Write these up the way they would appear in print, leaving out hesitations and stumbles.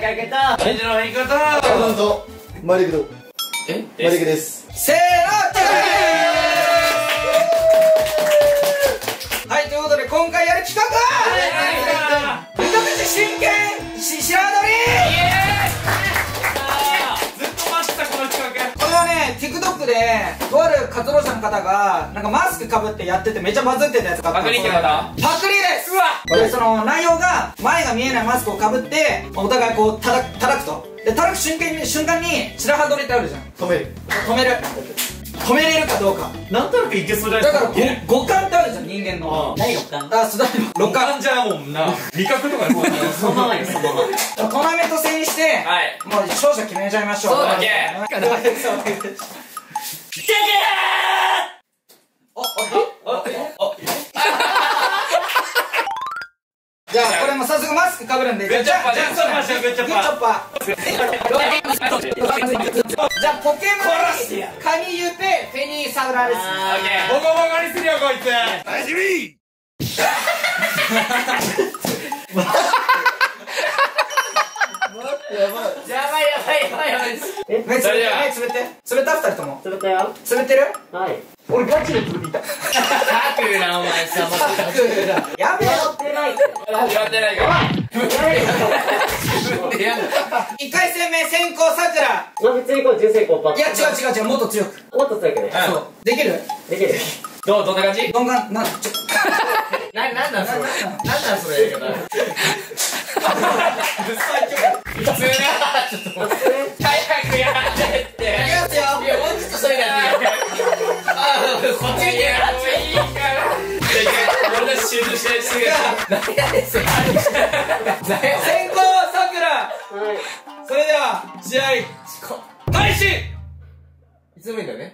酒あげたレンジの言い方なんとマリクドマリクです。せーの、はい、ということで今回やる企画は「うどくじ真剣ししらどり」。ずっと待ってたこの企画。これはね TikTok でとある活動者の方がなんかマスクかぶってやっててめちゃバズってたやつ。パクリってこと？パクリです。うわでその内容が前が見えないマスクをかぶってお互いこう叩くと。で、たたく瞬間に白羽取りってあるじゃん。止めれるかどうか。なんとなくいけそうじゃないですか。だから五感ってあるじゃん人間の。何五感？あ、そうだ。六感じゃもんな。味覚とかもうそのままにそのまま。トーナメント制にして、はい、もう勝者決めちゃいましょう。そうだけ。じゃあこれも早速マスクかぶるんで、じゃあグッチョッパー。じゃあポケモンカニユペフェニーサウラです。ボコボコにするよこいつ。ナイスミー。やばい。え、目つぶって目つぶって。つぶった二人とも。つぶったよ。つぶってる？はい。俺ガチでつぶった。サクラお前さま。サクラ。やべえ。やってないから。1回戦目先行さくら。まず先行10先行パッ。いや違うもっと強く。もっと強くね。そう。できる。どんな感じ？なんだそれ。普通な早くやってっていきますよ。いやもうちょっとそれだね。ああこっち見てあっちいいから俺たち集中してすぐ何やですよ先攻はさくら。それでは試合開始。いつでもいいんだよね。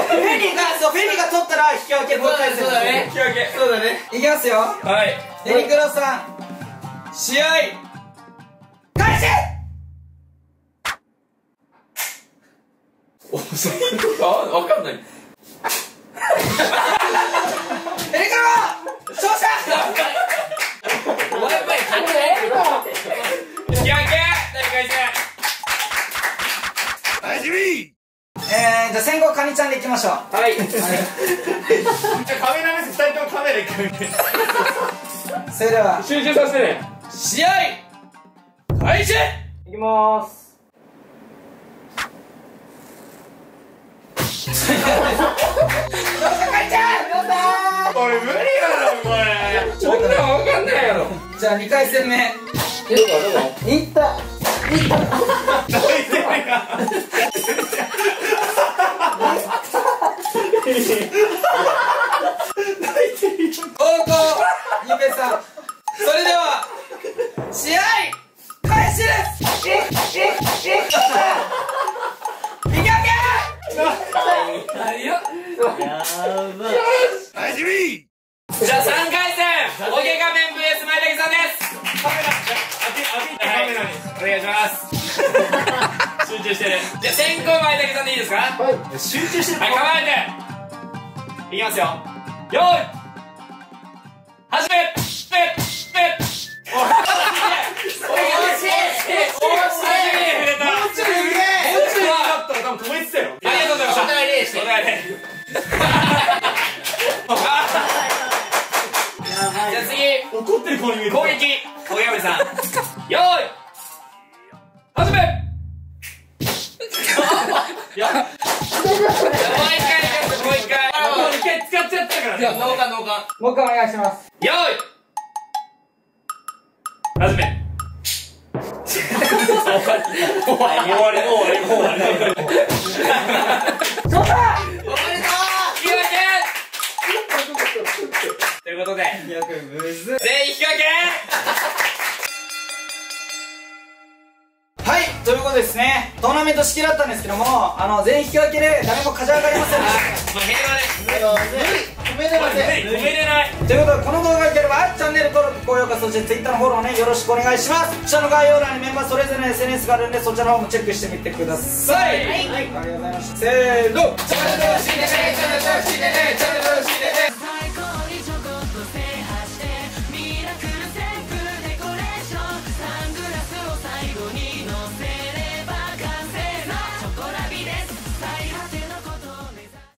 フェニーが取ったら引き分け。そうだね。いきますよ。はい、デリクロさん試合開始。おっあ、分かんない。デリクロ勝者。お前やっぱり勝てない。引き分け大会戦大事み。じゃあ先行カニちゃんでいきましょう。はい。じゃあカメラ目線2人ともカメラ1回目。それでは集中させてね。試合開始。いきまーす。カニちゃん。これ無理やろこれ。そんなんわかんないやろ。じゃあ2回戦目。いった。泣いてるやん。泣いてるよ。後攻ゆべさん。それでは試合開始です。いけいけ。じゃあ3回戦おげ画面 VS 前竹さんです。カメラお願いします。集中してる。じゃあ先攻前竹さんでいいですか。はい、集中してる。はい構えていきますよ。よーい始め。もう一回お願いします。よーい始め。終わりそうだ。終わりだ。ということで全員引き分け。はい、ということですね。トーナメント式だったんですけども全員引き分けで誰も勝ち上がりませんでした。平和です。止めれないということで、この動画が良ければチャンネル登録、高評価、そして Twitter のフォローね、よろしくお願いします。下の概要欄にメンバーそれぞれの SNS があるんで、そちらの方もチェックしてみてください。はい、ありがとうございました。せーの、チャンネル登録してね、チャンネル登録してね、チャンネル登録してね。